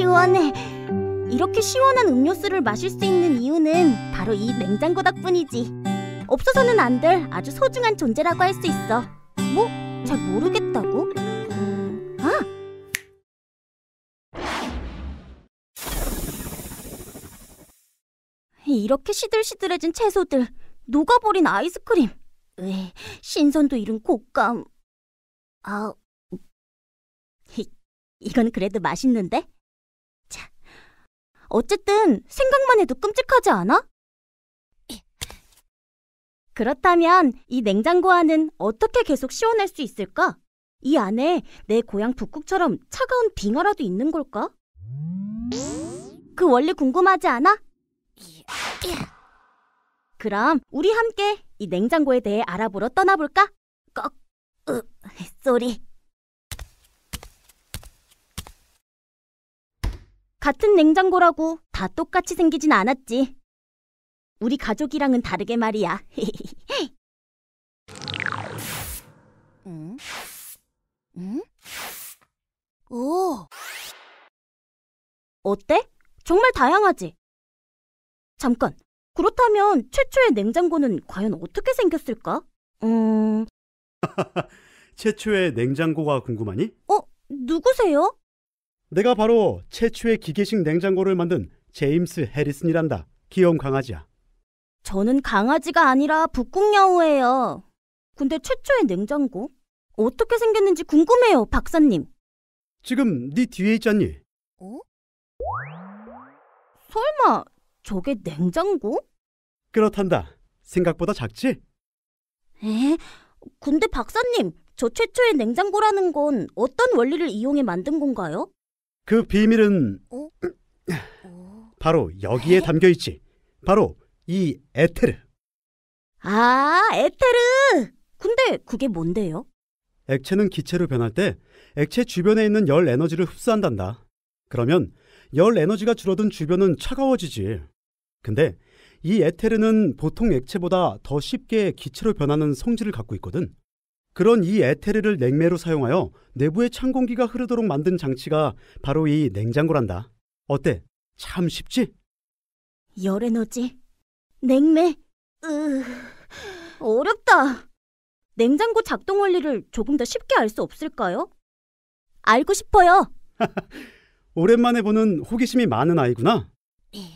시원해. 이렇게 시원한 음료수를 마실 수 있는 이유는 바로 이 냉장고 덕분이지. 없어서는 안 될 아주 소중한 존재라고 할 수 있어. 뭐? 잘 모르겠다고? 아! 이렇게 시들시들해진 채소들, 녹아버린 아이스크림, 으이, 신선도 잃은 곶감. 아, 이건 그래도 맛있는데? 자, 어쨌든 생각만 해도 끔찍하지 않아? 그렇다면 이 냉장고 안은 어떻게 계속 시원할 수 있을까? 이 안에 내 고향 북극처럼 차가운 빙하라도 있는 걸까? 그 원리 궁금하지 않아? 그럼 우리 함께 이 냉장고에 대해 알아보러 떠나볼까? 꺽! 쏘리! 같은 냉장고라고 다 똑같이 생기진 않았지. 우리 가족이랑은 다르게 말이야. 응? 응? 오! 어때? 정말 다양하지? 잠깐, 그렇다면 최초의 냉장고는 과연 어떻게 생겼을까? 최초의 냉장고가 궁금하니? 누구세요? 내가 바로 최초의 기계식 냉장고를 만든 제임스 해리슨이란다. 귀여운 강아지야. 저는 강아지가 아니라 북극여우예요. 근데 최초의 냉장고? 어떻게 생겼는지 궁금해요, 박사님. 지금 네 뒤에 있잖니? 설마 저게 냉장고? 그렇단다. 생각보다 작지? 에? 근데 박사님, 저 최초의 냉장고라는 건 어떤 원리를 이용해 만든 건가요? 그 비밀은 바로 여기에 담겨있지. 바로 이 에테르. 아, 에테르! 근데 그게 뭔데요? 액체는 기체로 변할 때 액체 주변에 있는 열 에너지를 흡수한단다. 그러면 열 에너지가 줄어든 주변은 차가워지지. 근데 이 에테르는 보통 액체보다 더 쉽게 기체로 변하는 성질을 갖고 있거든. 그런 이 에테르를 냉매로 사용하여 내부에 찬 공기가 흐르도록 만든 장치가 바로 이 냉장고란다. 어때? 참 쉽지? 열 에너지... 냉매... 어렵다. 냉장고 작동 원리를 조금 더 쉽게 알 수 없을까요? 알고 싶어요. 오랜만에 보는 호기심이 많은 아이구나.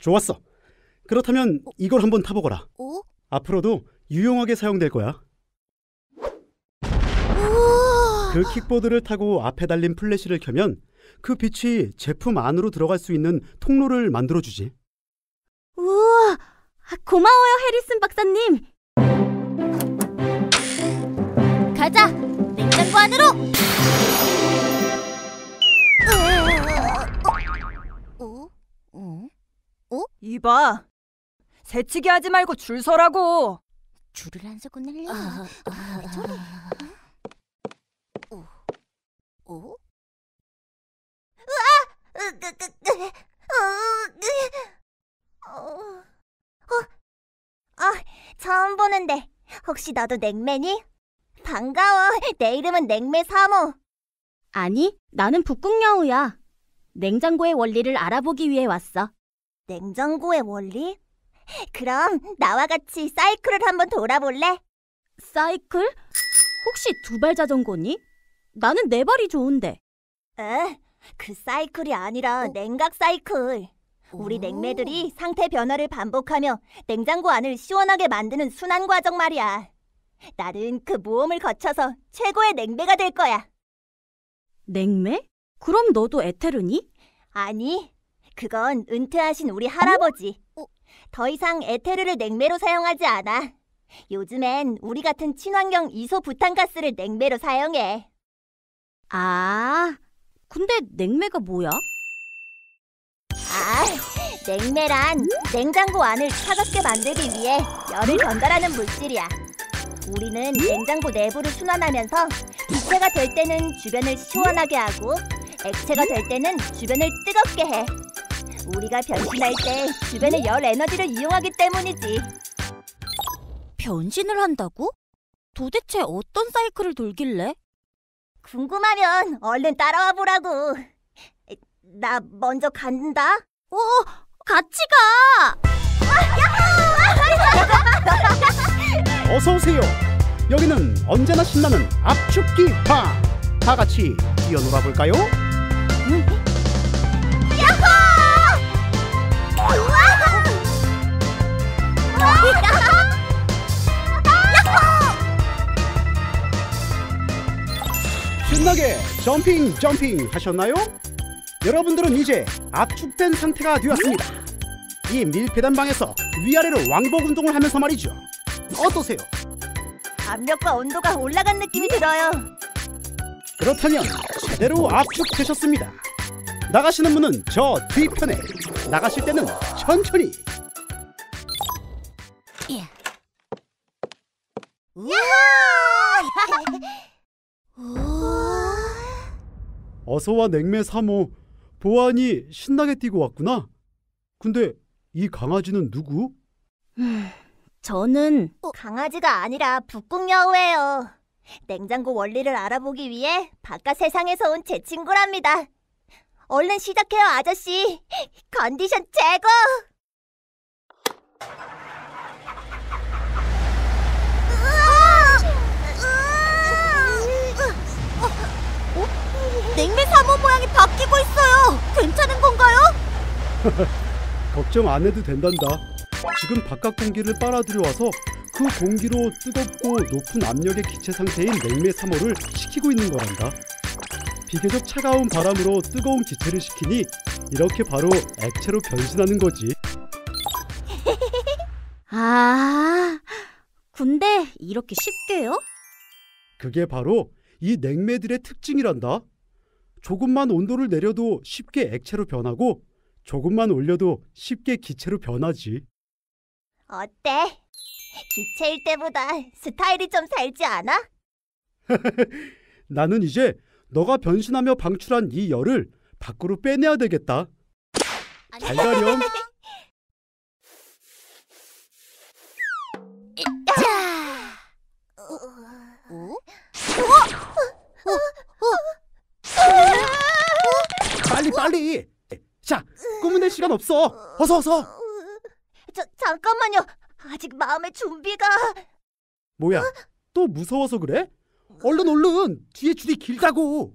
좋았어. 그렇다면 이걸 한번 타보거라. 앞으로도 유용하게 사용될 거야. 그 킥보드를 타고 앞에 달린 플래시를 켜면 그 빛이 제품 안으로 들어갈 수 있는 통로를 만들어주지. 우와! 고마워요, 해리슨 박사님! 가자! 냉장고 안으로! 이봐! 새치기 하지 말고 줄 서라고! 줄을 안 서고 날려. 저래. 처음 보는데 혹시 너도 냉매니? 반가워. 내 이름은 냉매 3호. 아니, 나는 북극여우야. 냉장고의 원리를 알아보기 위해 왔어. 냉장고의 원리? 그럼 나와 같이 사이클을 한번 돌아볼래? 사이클? 혹시 두발 자전거니? 나는 네 발이 좋은데. 그 사이클이 아니라 냉각 사이클. 우리 냉매들이 상태 변화를 반복하며 냉장고 안을 시원하게 만드는 순환 과정 말이야. 나는 그 모험을 거쳐서 최고의 냉매가 될 거야. 냉매? 그럼 너도 에테르니? 아니, 그건 은퇴하신 우리 할아버지. 더 이상 에테르를 냉매로 사용하지 않아. 요즘엔 우리 같은 친환경 이소부탄가스를 냉매로 사용해. 아, 근데 냉매가 뭐야? 냉매란 냉장고 안을 차갑게 만들기 위해 열을 전달하는 물질이야. 우리는 냉장고 내부를 순환하면서 기체가 될 때는 주변을 시원하게 하고 액체가 될 때는 주변을 뜨겁게 해. 우리가 변신할 때 주변의 열 에너지를 이용하기 때문이지. 변신을 한다고? 도대체 어떤 사이클을 돌길래? 궁금하면 얼른 따라와 보라고. 나 먼저 간다. 오, 같이 가. 야호! 어서 오세요. 여기는 언제나 신나는 압축기 파. 다 같이 뛰어놀아 볼까요? 응? 야호! 우와! 신나게 점핑 하셨나요? 여러분들은 이제 압축된 상태가 되었습니다. 이 밀폐된 방에서 위아래로 왕복 운동을 하면서 말이죠. 어떠세요? 압력과 온도가 올라간 느낌이 들어요. 그렇다면 제대로 압축되셨습니다. 나가시는 분은 저 뒤편에, 나가실 때는 천천히. 어서와 냉매 3호, 보안이 신나게 뛰고 왔구나. 근데 이 강아지는 누구? 저는 강아지가 아니라 북극여우예요. 냉장고 원리를 알아보기 위해 바깥 세상에서 온 제 친구랍니다. 얼른 시작해요, 아저씨. 컨디션 최고! 냉매 3호 모양이 바뀌고 있어요. 괜찮은 건가요? 걱정 안 해도 된단다. 지금 바깥 공기를 빨아들여와서 그 공기로 뜨겁고 높은 압력의 기체 상태인 냉매 3호를 식히고 있는 거란다. 비교적 차가운 바람으로 뜨거운 기체를 식히니 이렇게 바로 액체로 변신하는 거지. 아, 근데 이렇게 쉽게요? 그게 바로 이 냉매들의 특징이란다. 조금만 온도를 내려도 쉽게 액체로 변하고 조금만 올려도 쉽게 기체로 변하지. 어때? 기체일 때보다 스타일이 좀 살지 않아? 나는 이제 너가 변신하며 방출한 이 열을 밖으로 빼내야 되겠다. 잘 가렴. 빨리! 자, 꾸며낼 시간 없어! 어서! 잠깐만요! 아직 마음의 준비가... 뭐야, 또 무서워서 그래? 얼른! 뒤에 줄이 길다고!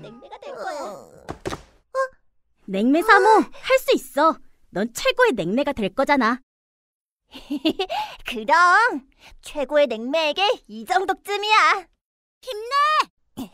냉매가 될 거야. 냉매 3호, 할 수 있어! 넌 최고의 냉매가 될 거잖아! 그럼! 최고의 냉매에게 이 정도쯤이야! 힘내!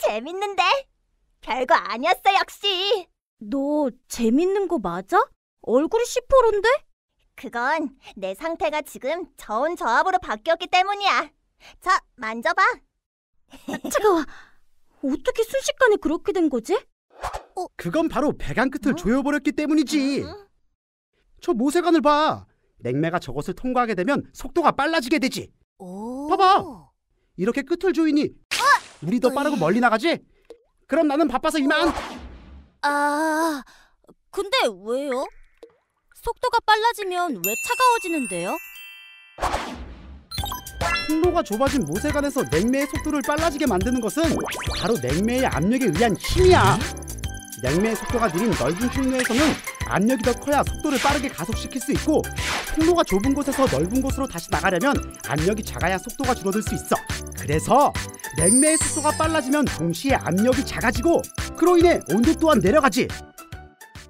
재밌는데? 별거 아니었어, 역시. 너 재밌는 거 맞아? 얼굴이 시퍼런데? 그건 내 상태가 지금 저온 저압으로 바뀌었기 때문이야. 자, 만져봐. 차가워. 어떻게 순식간에 그렇게 된 거지? 그건 바로 배관 끝을 조여버렸기 때문이지. 저 모세관을 봐. 냉매가 저것을 통과하게 되면 속도가 빨라지게 되지. 봐봐. 이렇게 끝을 조이니 우리 더 빠르고 멀리 나가지? 그럼 나는 바빠서 이만. 아, 근데 왜요? 속도가 빨라지면 왜 차가워지는데요? 통로가 좁아진 모세관에서 냉매의 속도를 빨라지게 만드는 것은 바로 냉매의 압력에 의한 힘이야. 냉매의 속도가 느린 넓은 통로에서는 압력이 더 커야 속도를 빠르게 가속시킬 수 있고, 통로가 좁은 곳에서 넓은 곳으로 다시 나가려면 압력이 작아야 속도가 줄어들 수 있어. 그래서 냉매의 속도가 빨라지면 동시에 압력이 작아지고 그로 인해 온도 또한 내려가지.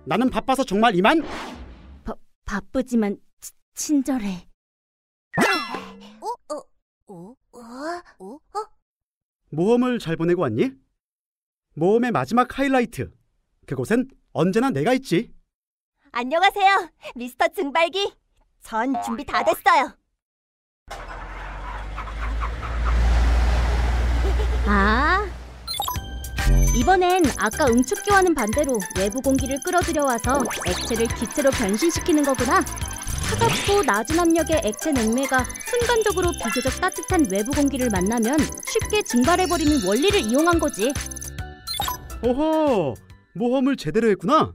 나는 바빠서 정말 이만. 바쁘지만 친절해. 모험을 잘 보내고 왔니? 모험의 마지막 하이라이트, 그곳엔 언제나 내가 있지. 안녕하세요, 미스터 증발기. 전 준비 다 됐어요. 아, 이번엔 아까 응축기와는 반대로 외부 공기를 끌어들여와서 액체를 기체로 변신시키는 거구나. 차갑고 낮은 압력의 액체 냉매가 순간적으로 비교적 따뜻한 외부 공기를 만나면 쉽게 증발해버리는 원리를 이용한 거지. 오호! 모험을 제대로 했구나!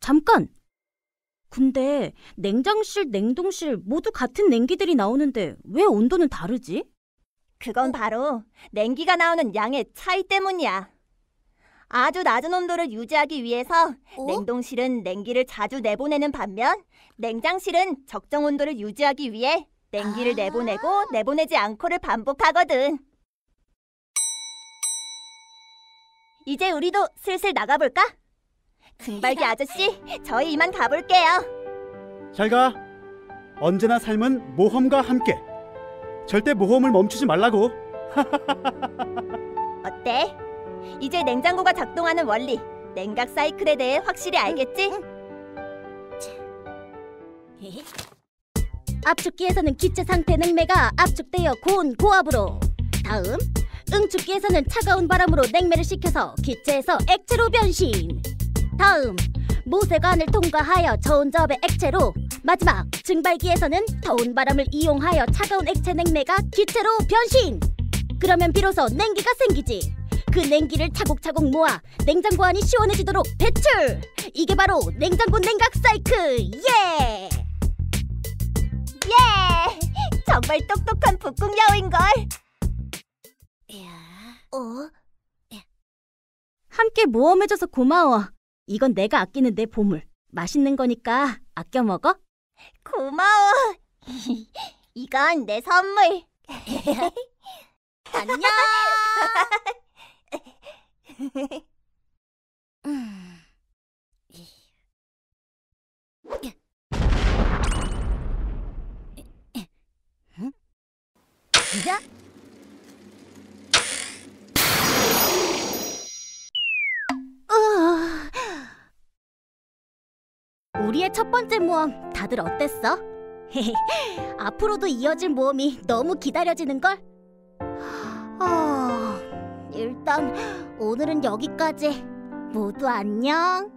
잠깐! 근데 냉장실, 냉동실 모두 같은 냉기들이 나오는데 왜 온도는 다르지? 그건 바로 냉기가 나오는 양의 차이 때문이야. 아주 낮은 온도를 유지하기 위해서 냉동실은 냉기를 자주 내보내는 반면 냉장실은 적정 온도를 유지하기 위해 냉기를 내보내고 내보내지 않고를 반복하거든. 이제 우리도 슬슬 나가볼까? 증발기 아저씨, 저희 이만 가볼게요. 잘 가. 언제나 삶은 모험과 함께. 절대 모험을 멈추지 말라고. 어때? 이제 냉장고가 작동하는 원리, 냉각 사이클에 대해 확실히 알겠지? 압축기에서는 기체 상태 냉매가 압축되어 고온, 고압으로. 다음, 응축기에서는 차가운 바람으로 냉매를 식혀서 기체에서 액체로 변신. 다음, 모세관을 통과하여 저온 저압의 액체로. 마지막, 증발기에서는 더운 바람을 이용하여 차가운 액체 냉매가 기체로 변신! 그러면 비로소 냉기가 생기지. 그 냉기를 차곡차곡 모아 냉장고 안이 시원해지도록 배출! 이게 바로 냉장고 냉각 사이클! 예! 예! 정말 똑똑한 북극여우인걸! 함께 모험해줘서 고마워. 이건 내가 아끼는 내 보물. 맛있는 거니까 아껴 먹어. 고마워. 이건 내 선물. 안녕. 진짜? 우리의 첫 번째 모험 다들 어땠어? 앞으로도 이어질 모험이 너무 기다려지는걸? 일단 오늘은 여기까지. 모두 안녕.